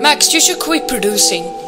Max, you should quit producing.